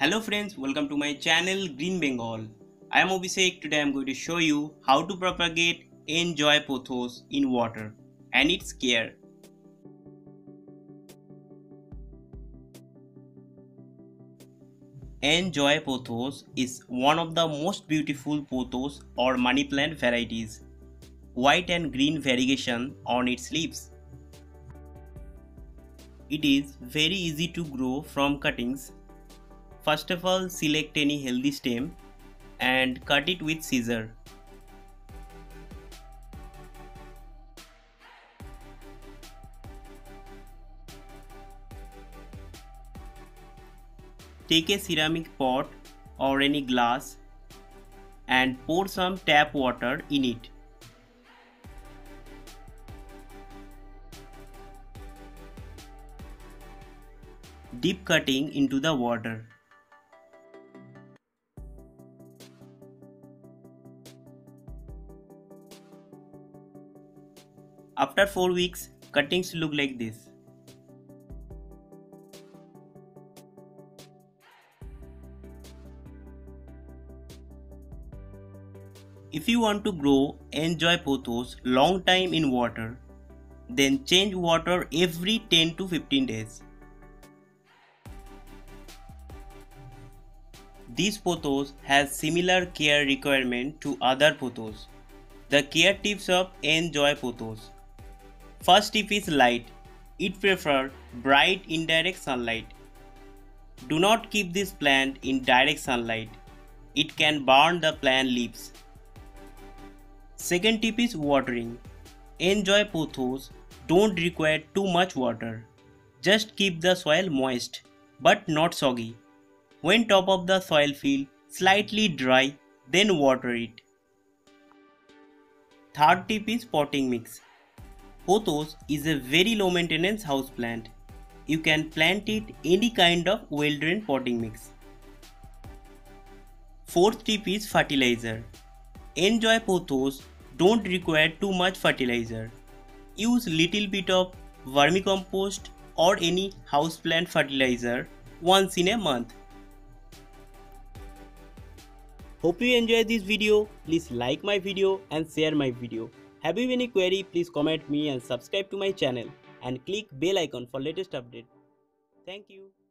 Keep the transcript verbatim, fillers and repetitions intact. Hello friends, welcome to my channel Green Bengal. I am Abhishek. Today I am going to show you how to propagate N'Joy pothos in water and its care. N'Joy pothos is one of the most beautiful pothos or money plant varieties. White and green variegation on its leaves. It is very easy to grow from cuttings. First of all, select any healthy stem and cut it with scissors. Take a ceramic pot or any glass and pour some tap water in it. Dip cutting into the water. After four weeks, cuttings look like this. If you want to grow N'Joy pothos long time in water, then change water every ten to fifteen days. This pothos has similar care requirement to other pothos. The care tips of N'Joy pothos. First tip is light. It prefers bright indirect sunlight. Do not keep this plant in direct sunlight. It can burn the plant leaves. Second tip is watering. N'Joy pothos don't require too much water. Just keep the soil moist but not soggy. When top of the soil feel slightly dry, then water it. Third tip is potting mix. Pothos is a very low maintenance house plant. You can plant it any kind of well drained potting mix. Fourth tip is fertilizer. N'Joy pothos don't require too much fertilizer. Use little bit of vermicompost or any houseplant fertilizer once in a month. Hope you enjoyed this video. Please like my video and share my video. Have you any query, please comment me and subscribe to my channel and click bell icon for latest update. Thank you.